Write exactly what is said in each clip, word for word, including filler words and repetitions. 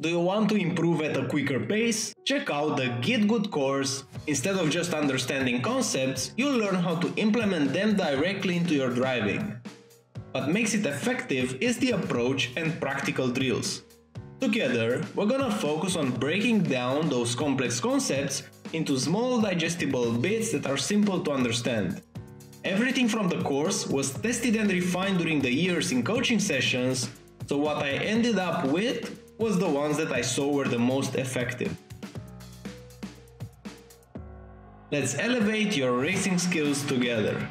Do you want to improve at a quicker pace? Check out the GitGud course. Instead of just understanding concepts, you'll learn how to implement them directly into your driving. What makes it effective is the approach and practical drills. Together, we're gonna focus on breaking down those complex concepts into small digestible bits that are simple to understand. Everything from the course was tested and refined during the years in coaching sessions, so what I ended up with was the ones that I saw were the most effective. Let's elevate your racing skills together.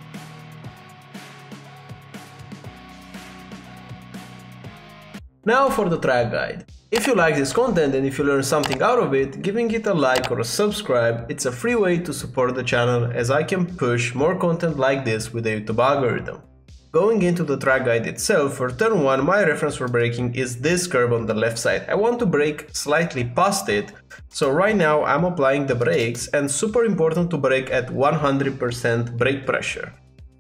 Now for the track guide. If you like this content and if you learn something out of it, giving it a like or a subscribe, it's a free way to support the channel as I can push more content like this with the YouTube algorithm. Going into the track guide itself, for turn one my reference for braking is this curve on the left side. I want to brake slightly past it, so right now I'm applying the brakes, and super important to brake at one hundred percent brake pressure.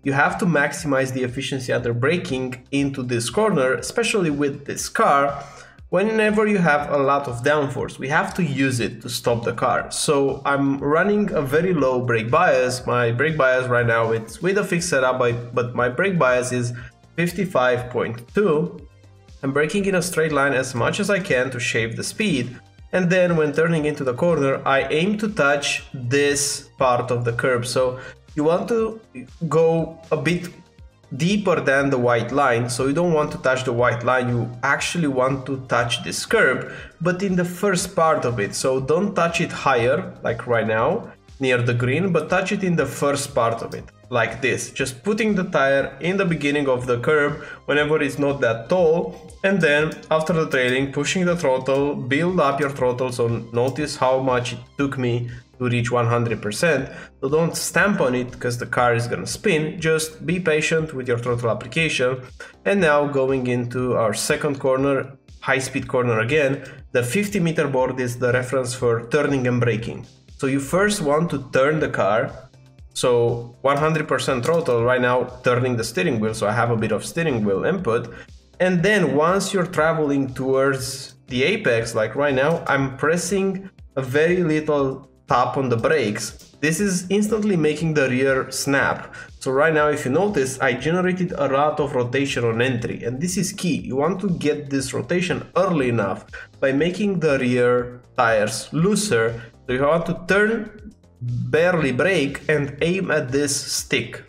You have to maximize the efficiency after braking into this corner, especially with this car, whenever you have a lot of downforce. We have to use it to stop the car, so I'm running a very low brake bias. My brake bias right now, it's with a fixed setup, but my brake bias is fifty-five point two. I'm braking in a straight line as much as I can to shave the speed, and then when turning into the corner I aim to touch this part of the curb, so you want to go a bit deeper than the white line. So you don't want to touch the white line, you actually want to touch this curb, but in the first part of it. So don't touch it higher, like right now, near the green, but touch it in the first part of it, like this. Just putting the tire in the beginning of the curb, whenever it's not that tall, and then after the trailing, pushing the throttle, build up your throttle. So notice how much it took me to reach one hundred percent, so don't stamp on it because the car is gonna spin. Just be patient with your throttle application. And now going into our second corner, high speed corner again, the fifty meter board is the reference for turning and braking. So you first want to turn the car, so one hundred percent throttle right now, turning the steering wheel, so I have a bit of steering wheel input. And then once you're traveling towards the apex, like right now, I'm pressing a very little tap on the brakes. This is instantly making the rear snap. So right now, if you notice, I generated a lot of rotation on entry, and this is key. You want to get this rotation early enough by making the rear tires looser. So you want to turn, barely brake, and aim at this stick.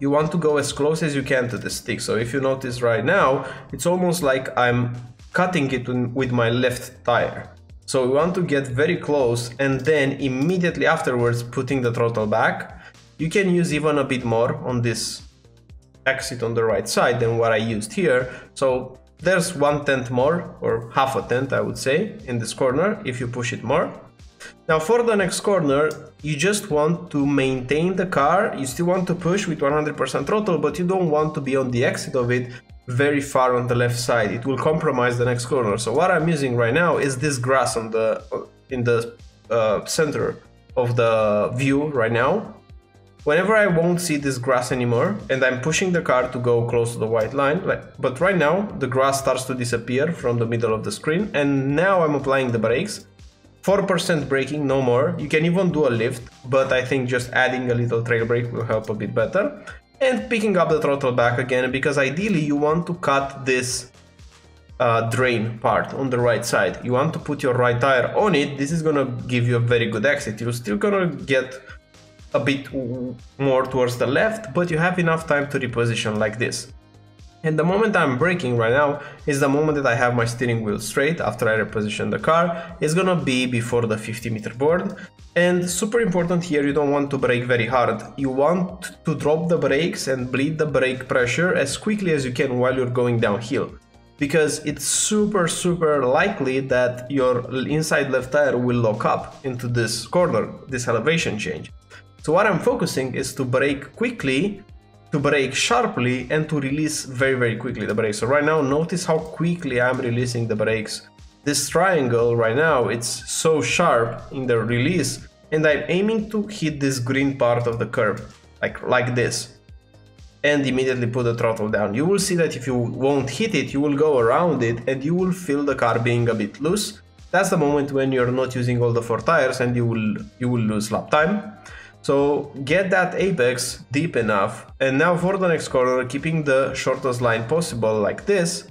You want to go as close as you can to the stick. So if you notice right now, it's almost like I'm cutting it with my left tire. So we want to get very close, and then immediately afterwards putting the throttle back. You can use even a bit more on this exit on the right side than what I used here. So there's one tenth more, or half a tenth I would say, in this corner if you push it more. Now for the next corner, you just want to maintain the car. You still want to push with one hundred percent throttle, but you don't want to be on the exit of it very far on the left side. It will compromise the next corner. So what I'm using right now is this grass on the in the uh, center of the view right now. Whenever I won't see this grass anymore, and I'm pushing the car to go close to the white line, like, but right now the grass starts to disappear from the middle of the screen, and now I'm applying the brakes. four percent braking, no more. You can even do a lift, but I think just adding a little trail brake will help a bit better. And picking up the throttle back again, because ideally you want to cut this uh, drain part on the right side. You want to put your right tire on it. This is gonna give you a very good exit. You're still gonna get a bit more towards the left, but you have enough time to reposition like this. And the moment I'm braking right now is the moment that I have my steering wheel straight after I reposition the car. It's gonna be before the fifty meter board. And super important here, you don't want to brake very hard. You want to drop the brakes and bleed the brake pressure as quickly as you can while you're going downhill, because it's super, super likely that your inside left tire will lock up into this corner, this elevation change. So what I'm focusing is to brake quickly, to brake sharply, and to release very, very quickly the brakes. So right now, notice how quickly I'm releasing the brakes. This triangle right now, it's so sharp in the release, and I'm aiming to hit this green part of the curb, like, like this. and immediately put the throttle down. You will see that if you won't hit it, you will go around it and you will feel the car being a bit loose. That's the moment when you're not using all the four tires and you will you will lose lap time. So get that apex deep enough, and now for the next corner, keeping the shortest line possible like this,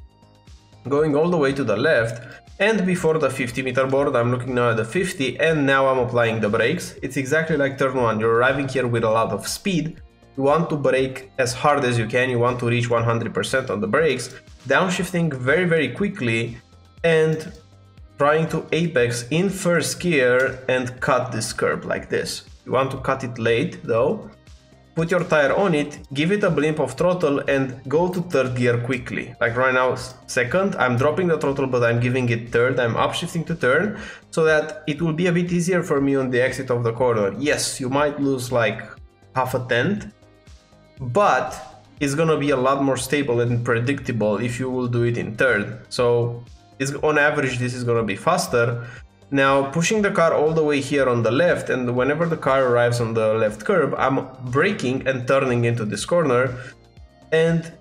going all the way to the left, and before the fifty meter board, I'm looking now at the fifty, and now I'm applying the brakes. It's exactly like turn one, you're arriving here with a lot of speed. You want to brake as hard as you can, you want to reach one hundred percent on the brakes, downshifting very, very quickly and trying to apex in first gear and cut this curb like this. You want to cut it late though, put your tire on it, give it a blimp of throttle and go to third gear quickly. Like right now, second, I'm dropping the throttle but I'm giving it third, I'm upshifting to turn, so that it will be a bit easier for me on the exit of the corner. Yes, you might lose like half a tenth, but it's gonna be a lot more stable and predictable if you will do it in third. So it's, on average, this is gonna be faster. Now pushing the car all the way here on the left, and whenever the car arrives on the left curb, I'm braking and turning into this corner. And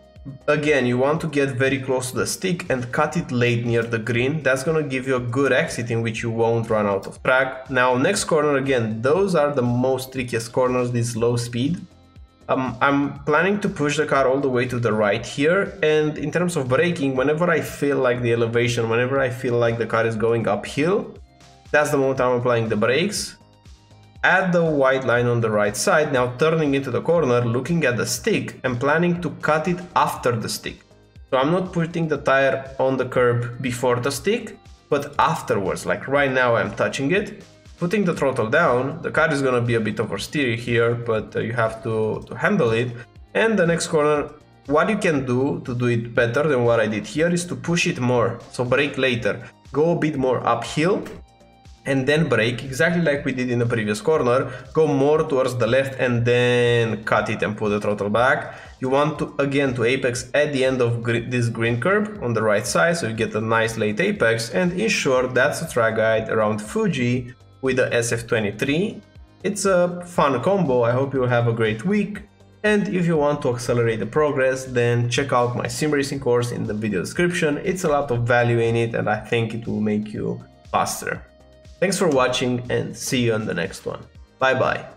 again, you want to get very close to the stick and cut it late near the green. That's gonna give you a good exit in which you won't run out of track. Now next corner, again, those are the most trickiest corners, this low speed. Um, I'm planning to push the car all the way to the right here, and in terms of braking, whenever I feel like the elevation, whenever I feel like the car is going uphill, that's the moment I'm applying the brakes. Add the white line on the right side, now turning into the corner, looking at the stick and planning to cut it after the stick. So I'm not putting the tire on the curb before the stick, but afterwards, like right now I'm touching it. Putting the throttle down, the car is going to be a bit oversteery here, but uh, you have to, to handle it. And the next corner, what you can do to do it better than what I did here is to push it more. So brake later, go a bit more uphill and then brake, exactly like we did in the previous corner, go more towards the left and then cut it and put the throttle back. You want to, again, to apex at the end of gr this green curb on the right side, so you get a nice late apex. And in short, that's a track guide around Fuji with the S F twenty-three. It's a fun combo, I hope you have a great week, and if you want to accelerate the progress, then check out my sim racing course in the video description. It's a lot of value in it and I think it will make you faster. Thanks for watching and see you on the next one. Bye bye.